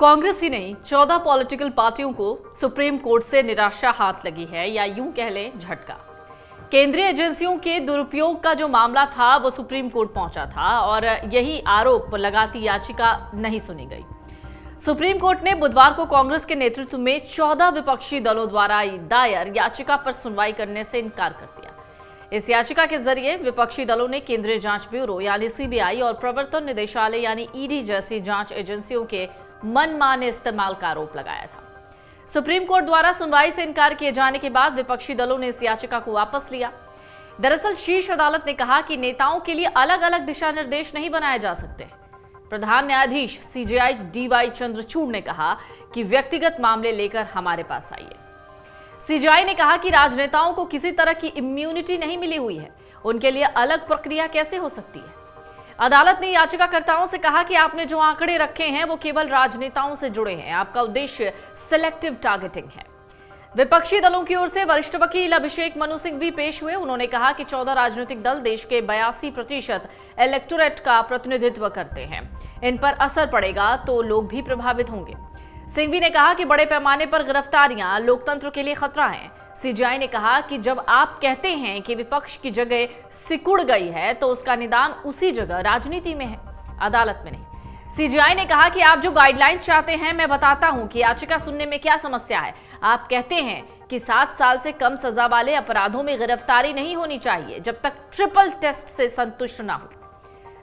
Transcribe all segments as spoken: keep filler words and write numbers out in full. कांग्रेस ही नहीं चौदह पॉलिटिकल पार्टियों को सुप्रीम कोर्ट से निराशा हाथ लगी है, या यूं कह लें झटका। केंद्रीय एजेंसियों के दुरुपयोग का जो मामला था वो सुप्रीम कोर्ट पहुंचा था और यही आरोप लगाती याचिका नहीं सुनी गई। सुप्रीम कोर्ट ने बुधवार को कांग्रेस के नेतृत्व में चौदह विपक्षी दलों द्वारा दायर याचिका पर सुनवाई करने से इनकार कर दिया। इस याचिका के जरिए विपक्षी दलों ने केंद्रीय जांच ब्यूरो यानी सी बी आई और प्रवर्तन निदेशालय यानी ई डी जैसी जांच एजेंसियों के मनमाने इस्तेमाल का आरोप लगाया था। सुप्रीम कोर्ट द्वारा सुनवाई से इनकार किए जाने के बाद विपक्षी दलों ने इस याचिका को वापस लिया। दरअसल शीर्ष अदालत ने कहा कि नेताओं के लिए अलग अलग दिशा निर्देश नहीं बनाए जा सकते। प्रधान न्यायाधीश C J I D Y Chandrachud ने कहा कि व्यक्तिगत मामले लेकर हमारे पास आइए। सी जे आई ने कहा कि राजनेताओं को किसी तरह की इम्यूनिटी नहीं मिली हुई है, उनके लिए अलग प्रक्रिया कैसे हो सकती है। अदालत ने याचिकाकर्ताओं से कहा कि आपने जो आंकड़े रखे हैं वो केवल राजनेताओं से जुड़े हैं, आपका उद्देश्य सिलेक्टिव टारगेटिंग है। विपक्षी दलों की ओर से वरिष्ठ वकील अभिषेक मनु सिंघवी पेश हुए। उन्होंने कहा कि चौदह राजनीतिक दल देश के बयासी प्रतिशत इलेक्टोरेट का प्रतिनिधित्व करते हैं, इन पर असर पड़ेगा तो लोग भी प्रभावित होंगे। सिंघवी ने कहा कि बड़े पैमाने पर गिरफ्तारियां लोकतंत्र के लिए खतरा है। सी जे आई ने कहा कि जब आप कहते हैं कि विपक्ष की जगह सिकुड़ गई है तो उसका निदान उसी जगह राजनीति में है, अदालत में नहीं। सी जे आई ने कहा कि आप जो गाइडलाइंस चाहते हैं मैं बताता हूं कि याचिका सुनने में क्या समस्या है। आप कहते हैं कि सात साल से कम सजा वाले अपराधों में गिरफ्तारी नहीं होनी चाहिए जब तक ट्रिपल टेस्ट से संतुष्ट ना हो।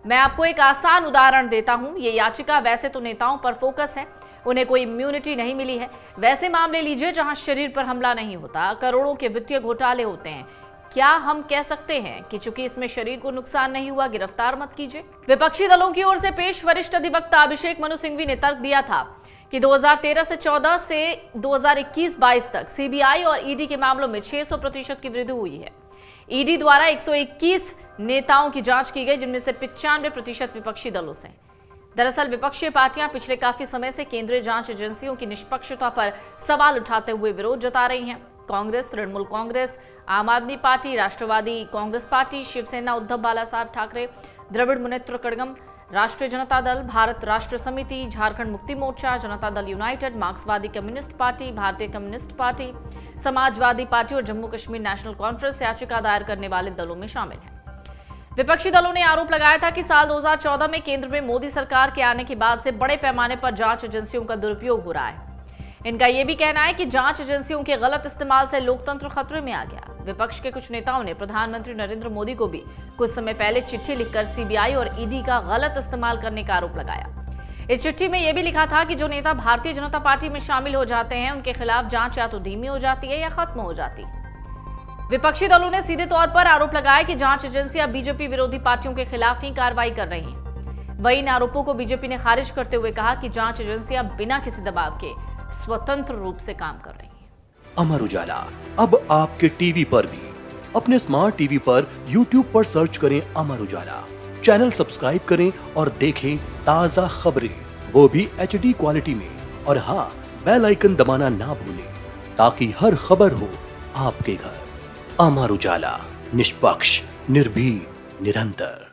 मैं आपको एक आसान उदाहरण देता हूं। ये याचिका वैसे तो नेताओं पर फोकस है, उन्हें कोई इम्यूनिटी नहीं मिली है। वैसे मामले लीजिए जहां शरीर पर हमला नहीं होता, करोड़ों के वित्तीय घोटाले होते हैं। क्या हम कह सकते हैं कि चूंकि इसमें शरीर को नुकसान नहीं हुआ गिरफ्तार मत कीजिए। विपक्षी दलों की ओर से पेश वरिष्ठ अधिवक्ता अभिषेक मनु सिंघवी ने तर्क दिया था कि दो हज़ार तेरह से चौदह से दो हज़ार इक्कीस बाईस तक सी बी आई और ई डी के मामलों में छह सौ प्रतिशत की वृद्धि हुई है। ई डी द्वारा एक सौ इक्कीस नेताओं की जांच की गई, जिनमें से पिचानवे प्रतिशत विपक्षी दलों से। दरअसल विपक्षी पार्टियां पिछले काफी समय से केंद्रीय जांच एजेंसियों की निष्पक्षता पर सवाल उठाते हुए विरोध जता रही हैं। कांग्रेस, तृणमूल कांग्रेस, आम आदमी पार्टी, राष्ट्रवादी कांग्रेस पार्टी, शिवसेना उद्धव बाला साहब ठाकरे, द्रविड़ मुनेत्र कड़गम, राष्ट्रीय जनता दल, भारत राष्ट्र समिति, झारखंड मुक्ति मोर्चा, जनता दल यूनाइटेड, मार्क्सवादी communist party, Bharatiya communist party, Samajwadi party और जम्मू कश्मीर नेशनल कॉन्फ्रेंस याचिका दायर करने वाले दलों में शामिल हैं। विपक्षी दलों ने आरोप लगाया था कि साल दो हज़ार चौदह में केंद्र में मोदी सरकार के आने के बाद से बड़े पैमाने पर जांच एजेंसियों का दुरुपयोग हो रहा है। इनका यह भी कहना है कि जांच एजेंसियों के गलत इस्तेमाल से लोकतंत्र खतरे में आ गया। विपक्ष के कुछ नेताओं ने प्रधानमंत्री नरेंद्र मोदी को भी कुछ समय पहले चिट्ठी लिखकर सी बी आई और ई डी का गलत इस्तेमाल करने का आरोप लगाया। इस चिट्ठी में यह भी लिखा था कि जो नेता भारतीय जनता पार्टी में शामिल हो जाते हैं उनके खिलाफ जांच या तो धीमी हो जाती है या खत्म हो जाती है। विपक्षी दलों ने सीधे तौर पर आरोप लगाया कि जांच एजेंसियां बीजेपी विरोधी पार्टियों के खिलाफ ही कार्रवाई कर रही हैं। वहीं इन आरोपों को बीजेपी ने खारिज करते हुए कहा कि जांच एजेंसियां बिना किसी दबाव के स्वतंत्र रूप से काम कर रही हैं। अमर उजाला अब आपके टीवी पर भी। अपने स्मार्ट टीवी पर यूट्यूब पर सर्च करें अमर उजाला, चैनल सब्सक्राइब करें और देखें ताज़ा खबरें, वो भी एच डी क्वालिटी में। और हाँ, बेल आइकन दबाना ना भूलें ताकि हर खबर हो आपके घर। अमर उजाला, निष्पक्ष, निर्भीक, निरंतर।